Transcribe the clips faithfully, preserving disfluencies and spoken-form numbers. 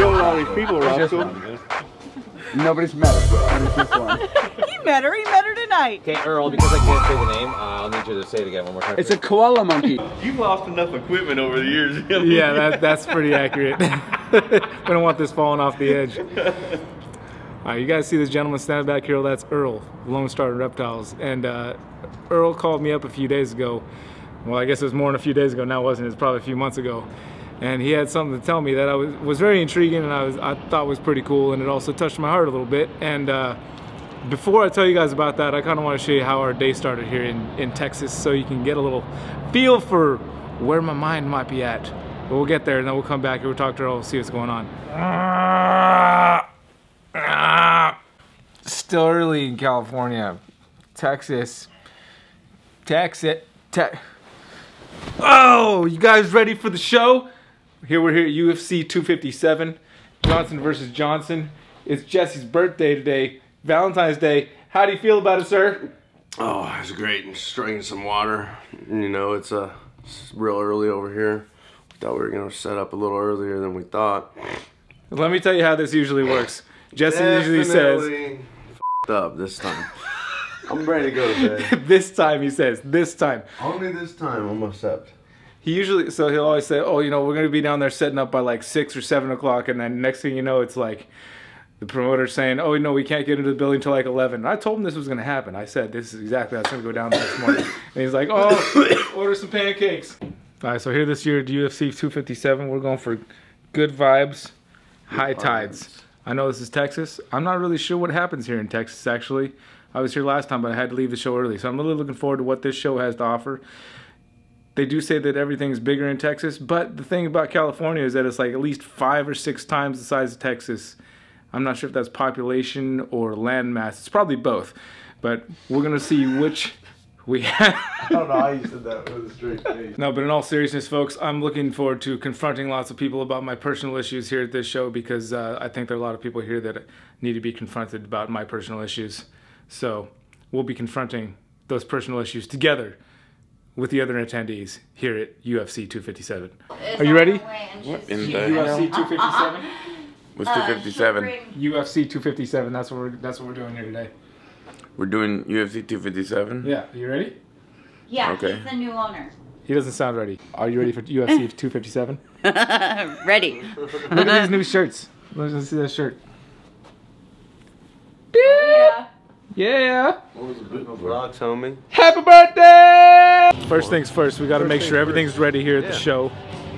killing all these people, Roscoe. Nobody's met her. It's just one. He met her. He met her tonight. Okay, Earl, because I can't say the name, uh, I'll need you to say it again one more time. It's a koala monkey. You've lost enough equipment over the years. Yeah, that, that's pretty accurate. We don't want this falling off the edge. All right, you guys see this gentleman standing back here? That's Earl, Lone Star Reptiles. And uh, Earl called me up a few days ago. Well, I guess it was more than a few days ago now, wasn't it? It was probably a few months ago. And he had something to tell me that I was, was very intriguing, and I, was, I thought was pretty cool, and it also touched my heart a little bit. And uh, before I tell you guys about that, I kind of want to show you how our day started here in, in Texas, so you can get a little feel for where my mind might be at. But we'll get there, and then we'll come back, and we'll talk to Earl, we'll see what's going on. Still early in California. Texas. Texas. Te oh, you guys ready for the show? Here we're here at U F C two fifty-seven, Johnson versus Johnson. It's Jesse's birthday today, Valentine's Day. How do you feel about it, sir? Oh, it's great. I'm just drinking some water. You know, it's, uh, it's real early over here. We thought we were going to set up a little earlier than we thought. Let me tell you how this usually works. Jesse Definitely usually says, f***ed up this time. I'm ready to go to bed. This time, he says. This time. Only this time, I'm accept. He usually, so he'll always say, oh, you know, we're going to be down there setting up by like six or seven o'clock, and then next thing you know, it's like the promoter saying, oh, no, we can't get into the building till like eleven. And I told him this was going to happen. I said, this is exactly how it's going to go down next morning. And he's like, oh, order some pancakes. All right, so here this year at U F C two fifty-seven, we're going for good vibes, good high vibes. tides. I know this is Texas. I'm not really sure what happens here in Texas, actually. I was here last time, but I had to leave the show early. So I'm really looking forward to what this show has to offer. They do say that everything's bigger in Texas, but the thing about California is that it's like at least five or six times the size of Texas. I'm not sure if that's population or land mass. It's probably both, but we're going to see which we have. I don't know how you said that with a straight face. No, but in all seriousness, folks, I'm looking forward to confronting lots of people about my personal issues here at this show, because uh, I think there are a lot of people here that need to be confronted about my personal issues. So we'll be confronting those personal issues together with the other attendees here at U F C two fifty-seven. Are you ready? What in the U F C two fifty-seven? Uh, What's two fifty-seven? Uh, U F C two fifty-seven. That's what we're that's what we're doing here today. We're doing U F C two fifty-seven. Yeah. Are you ready? Yeah. Okay. He's the new owner. He doesn't sound ready. Are you ready for U F C two fifty-seven? Ready. Look at these new shirts. Let's see that shirt. Yeah. Yeah. What was the big vlog, homie? Happy birthday! First things first, we got to make sure everything's first. ready here at yeah. the show.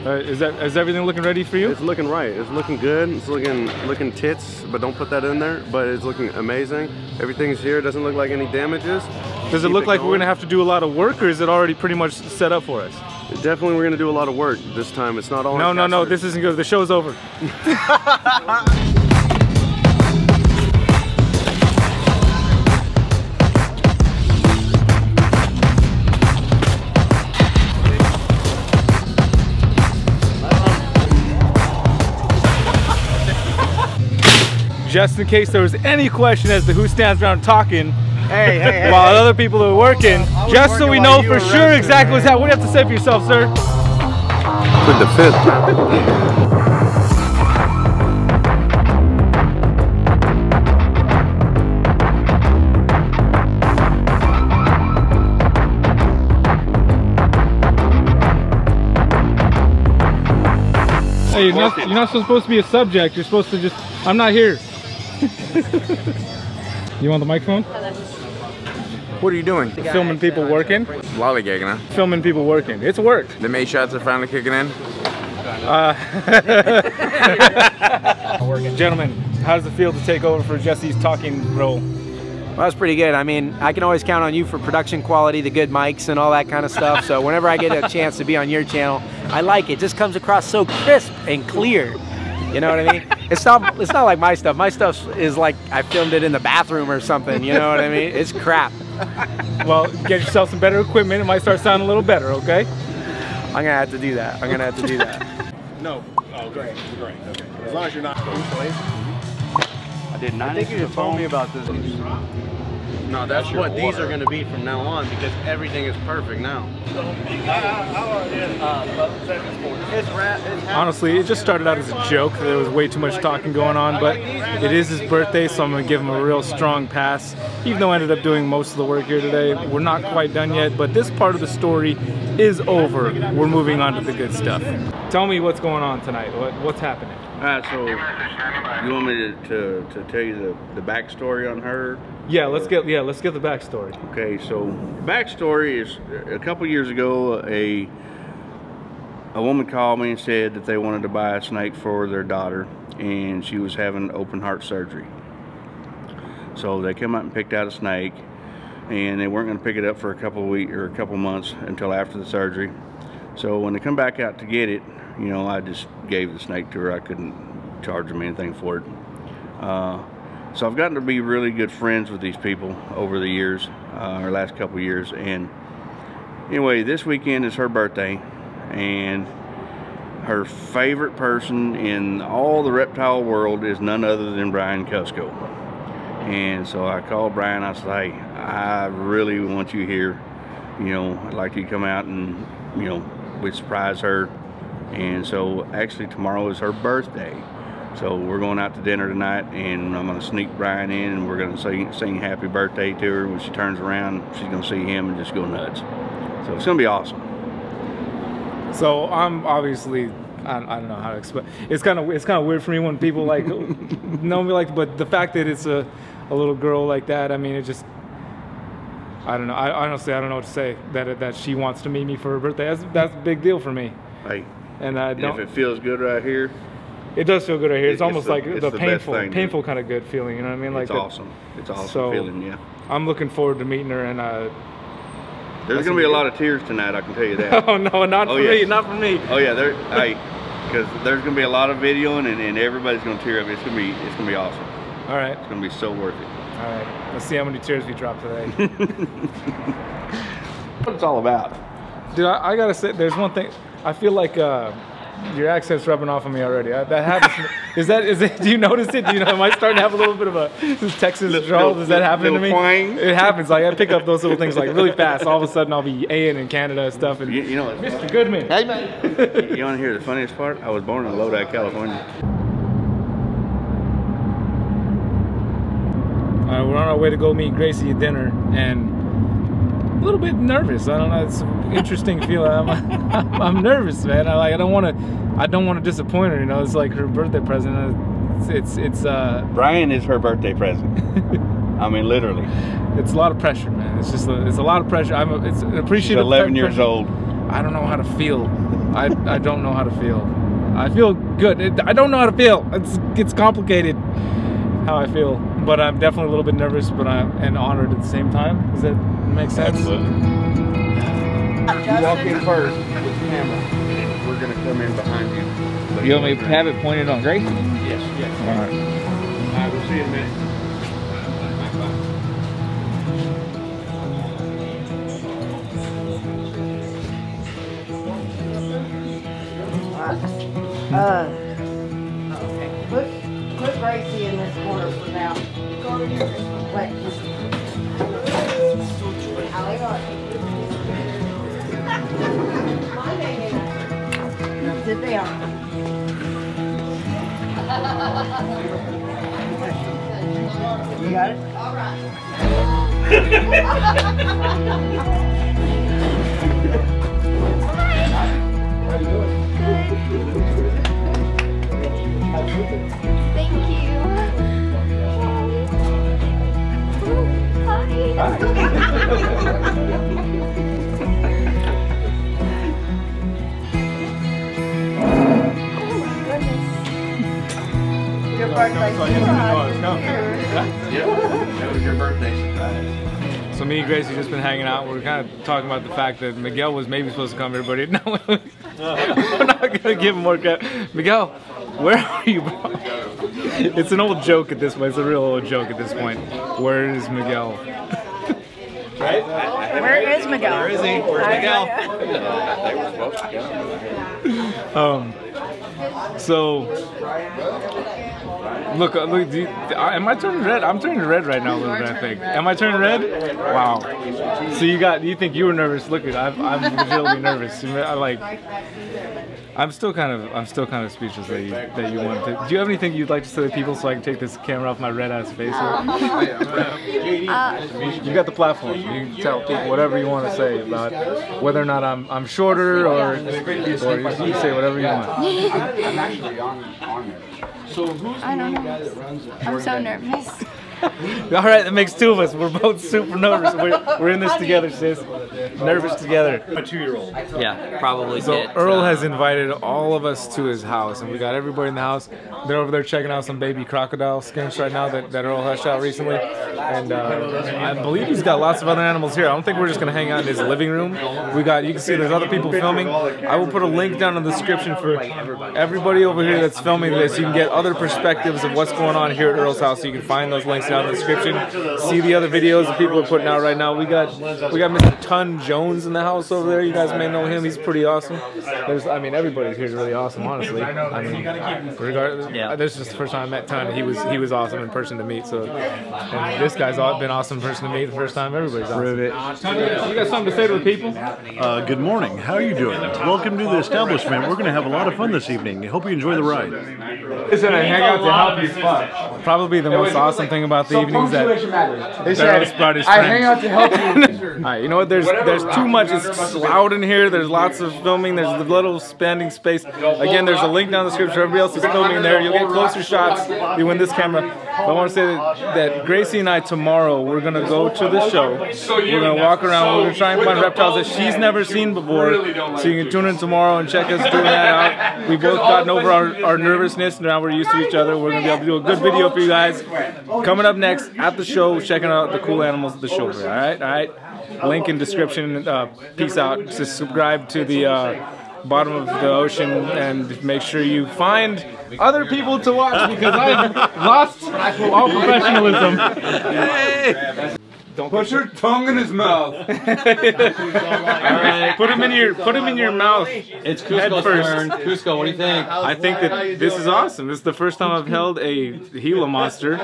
Uh, is that is everything looking ready for you? It's looking right. It's looking good. It's looking looking tits, but don't put that in there. But it's looking amazing. Everything's here. It doesn't look like any damages. Does it Keep look it like going. we're gonna have to do a lot of work, or is it already pretty much set up for us? Definitely, we're gonna do a lot of work this time. It's not all. No, no, no. This isn't good. The show's over. Just in case there was any question as to who stands around talking hey, hey, while hey, other people are working, well, just working so we know for sure resting, exactly what's happening. What do you have to say for yourself, sir? Put the fifth. Hey, you're not, you're not supposed to be a subject. You're supposed to just, I'm not here. You want the microphone? What are you doing? Filming people working. Lollygagging, huh? Filming people working. It's work. The May shots are finally kicking in. Uh, Gentlemen, how does it feel to take over for Jesse's talking role? Well, that's pretty good. I mean, I can always count on you for production quality, the good mics, and all that kind of stuff. So whenever I get a chance to be on your channel, I like it. It just comes across so crisp and clear. You know what I mean? It's not, it's not like my stuff. My stuff is like I filmed it in the bathroom or something. You know what I mean? It's crap. Well, get yourself some better equipment. It might start sounding a little better, okay? I'm going to have to do that. I'm going to have to do that. No. Oh, great. Great. Okay. As long as you're not going to I did not. I think you just told me about this. No, that's, that's what these are going to be from now on, because everything is perfect now. Honestly, it just started out as a joke. There was way too much talking going on, but it is his birthday, so I'm going to give him a real strong pass. Even though I ended up doing most of the work here today, we're not quite done yet, but this part of the story is over. We're moving on to the good stuff. Tell me what's going on tonight. What, what's happening? All right, so you want me to, to, to tell you the, the backstory on her? Yeah, let's get yeah, let's get the backstory. Okay, so backstory is a couple years ago, a a woman called me and said that they wanted to buy a snake for their daughter, and she was having open heart surgery. So they came out and picked out a snake, and they weren't going to pick it up for a couple of weeks or a couple of months until after the surgery. So when they come back out to get it, you know, I just gave the snake to her. I couldn't charge them anything for it. Uh, so I've gotten to be really good friends with these people over the years, uh, or last couple of years. And anyway, this weekend is her birthday, and her favorite person in all the reptile world is none other than Brian Kusko. And so I called Brian. I said, hey, I really want you here. You know, I'd like you to come out and, you know, we surprise her. And so actually tomorrow is her birthday, so we're going out to dinner tonight, and I'm going to sneak Brian in, and we're going to sing, sing happy birthday to her. When she turns around, she's going to see him and just go nuts. So it's going to be awesome. So I'm obviously, I, I don't know how to explain. It's kind of it's kind of weird for me when people like know me like, but the fact that it's a, a little girl like that, I mean, it just, I don't know. I honestly I don't know what to say. That that she wants to meet me for her birthday. That's that's a big deal for me. Hey. And I don't, and if it feels good right here, it does feel good right here. It's, it's almost the, like it's the, the painful, thing, painful kind of good feeling. You know what I mean? Like it's that, awesome. It's awesome so feeling. Yeah. I'm looking forward to meeting her, and uh, there's gonna be a lot of tears tonight. I can tell you that. Oh no, not oh, for yes. me, not for me. Oh yeah, there, hey, because there's gonna be a lot of videoing, and, and everybody's gonna tear up. It's gonna be, it's gonna be awesome. All right. It's gonna be so worth it. All right. Let's see how many tears we drop today. What it's all about, dude. I, I gotta say, there's one thing. I feel like uh, your accent's rubbing off on me already. I, that happens. is that? Is it? Do you notice it? Do you know? Am I starting to have a little bit of a this Texas little, drawl? Does that happen to me? Twang. It happens. Like I pick up those little things like really fast. All of a sudden, I'll be A-ing in Canada and stuff. And you, you know, what, Mister Goodman. Hey man. You want to hear the funniest part? I was born in Lodi, California. All right, we're on our way to go meet Gracie at dinner, and a little bit nervous. I don't know. It's an interesting feeling. I'm, I'm, I'm nervous, man. I like. I don't want to. I don't want to disappoint her. You know, it's like her birthday present. It's. It's. it's uh, Brian is her birthday present. I mean, literally. It's a lot of pressure, man. It's just. A, it's a lot of pressure. I'm. A, it's an appreciative. She's eleven years pressure. old. I don't know how to feel. I. I don't know how to feel. I feel good. It, I don't know how to feel. It's. It's complicated how I feel, but I'm definitely a little bit nervous, but I'm and honored at the same time. Is that? Makes sense. Absolutely. You walk in first with the camera, and we're gonna come in behind you. But you want me to have it pointed on Gracie? Yes. Yes. All right. All right. We'll see you in a minute. Uh. Okay. Put put Gracie in this corner for now. Go over here. Wait. Sit down. You got it? All right. Good. So me and Gracie just been hanging out. We were kind of talking about the fact that Miguel was maybe supposed to come here, but he, no, we're not gonna give him more crap. Miguel, where are you, bro? It's an old joke at this point. It's a real old joke at this point. Where is Miguel? Right? Where is Miguel? Where is he? Where's Miguel? They were supposed to come. Um. So, look, look. Do you, am I turning red? I'm turning red right now, a little bit. I think. Red. Am I turning red? Wow. So you got? You think you were nervous? Look at. I'm, I'm legitimately nervous. I like. I'm still kind of. I'm still kind of speechless that you that you wanted to. Do you have anything you'd like to say to people so I can take this camera off my red ass face? uh, you got the platform. You can tell people whatever you want to say about it, whether or not I'm I'm shorter or or you can say whatever you want. I'm actually on on there. So who's I don't the know. Guy that runs it? I'm so nervous. All right, that makes two of us. We're both super nervous. We're, we're in this together, sis. Nervous together. A two-year-old. Yeah, probably. So did, Earl so. has invited all of us to his house, and we got everybody in the house. They're over there checking out some baby crocodile skins right now that, that Earl has shot recently. And uh, I believe he's got lots of other animals here. I don't think we're just going to hang out in his living room. We got, you can see there's other people filming. I will put a link down in the description for everybody over here that's filming this. You can get other perspectives of what's going on here at Earl's house. So you can find those links down in the description. See the other videos that people are putting out right now. We got we got Mister Tun Jones in the house over there. You guys may know him. He's pretty awesome. There's, I mean, everybody here is really awesome, honestly. I mean, regardless, yeah. This is the first time I met Tun. He was he was awesome in person to meet. So and this guy's been awesome in person to meet. The first time everybody's awesome. You got something to say to the people? Uh, good morning. How are you doing? Welcome to the establishment. We're going to have a lot of fun this evening. I hope you enjoy the ride. It's an hangout to help you fuck. Probably the most awesome thing about the so evenings that they said, I hang out to help you. All right, you know what? There's there's too much. It's loud in here. There's lots of filming. There's a little standing space. Again, there's a link down in the description. Everybody else is filming there. You'll get closer shots. You win this camera. But I want to say that, that Gracie and I tomorrow we're gonna go to the show. We're gonna walk around. We're gonna try and find reptiles that she's never seen before. So you can tune in tomorrow and check us doing that out. We've both gotten over our, our nervousness. Now we're used to each other. We're gonna be able to do a good video for you guys. Coming up next at the show, checking out the cool animals at the show. All right, all right. Link in description. Uh, peace out. Subscribe to the uh, bottom of the ocean and make sure you find other people to watch because I've lost all professionalism. Don't put your tongue in his mouth. All right. Put him in your put him in your mouth. It's Kusko's turn. Kusko, what do you think? I think that this is awesome. This is the first time I've held a Gila monster,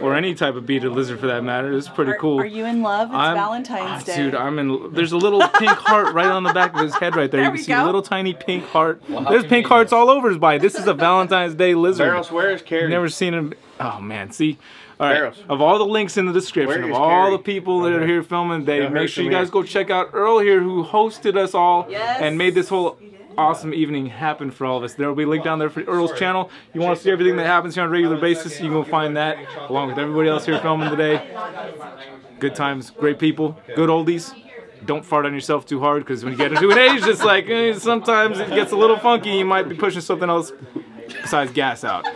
or any type of bearded lizard for that matter. It's pretty cool. Are, are you in love? It's I'm, Valentine's ah, Day, dude. I'm in. There's a little pink heart right on the back of his head right there. there you can see go. a little tiny pink heart. Well, there's pink hearts all over his body. This is a Valentine's Day lizard. Barrels, where is Carrie? Never seen him. Oh man, see. All right. Of all the links in the description, of all the people that are here filming, they make sure you guys go check out Earl here, who hosted us all yes. and made this whole awesome evening happen for all of us. There will be a link down there for Earl's channel. You want to see everything that happens here on a regular basis, you can go find that along with everybody else here filming today. Good times, great people, good oldies. Don't fart on yourself too hard because when you get into an age, it's like eh, sometimes it gets a little funky. You might be pushing something else besides gas out.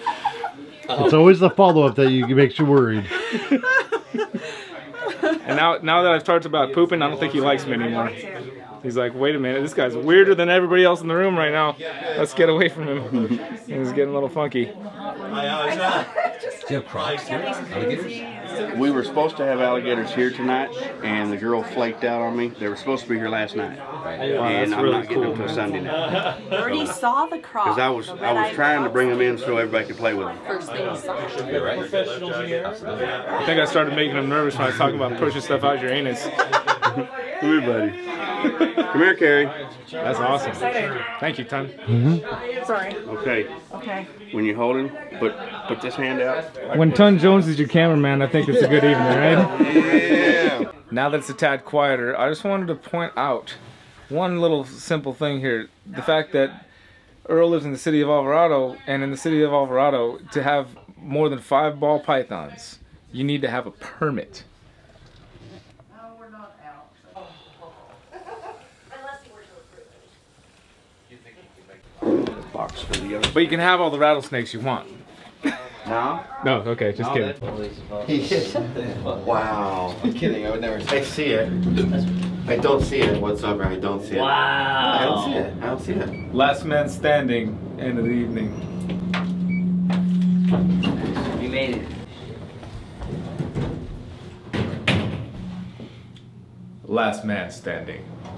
It's always the follow-up that you makes you worried. And now, now that I've talked about pooping, I don't think he likes me anymore. He's like, wait a minute, this guy's weirder than everybody else in the room right now. Let's get away from him. He's getting a little funky. We were supposed to have alligators here tonight, and the girl flaked out on me. They were supposed to be here last night, and I'm not getting them till Sunday night. I already saw the croc. Because I was, I was trying to bring them in so everybody could play with them. First thing you saw. I think I started making them nervous when I was talking about pushing stuff out your anus. Everybody. Come here, Carrie. That's awesome. Thank you, Tun. Mm-hmm. Sorry. Okay. Okay. When you hold him, put put this hand out. When Tun Jones is your cameraman, I think it's a good evening, right? Yeah. Now that it's a tad quieter, I just wanted to point out one little simple thing here: the fact that Earl lives in the city of Alvarado, and in the city of Alvarado, to have more than five ball pythons, you need to have a permit. But you can have all the rattlesnakes you want. No? No, okay, just no, kidding. Wow. I'm kidding, I would never say I see it. I don't see it whatsoever, I don't see it. Wow. I don't see it, I don't see it. Last man standing, end of the evening. We made it. Last man standing.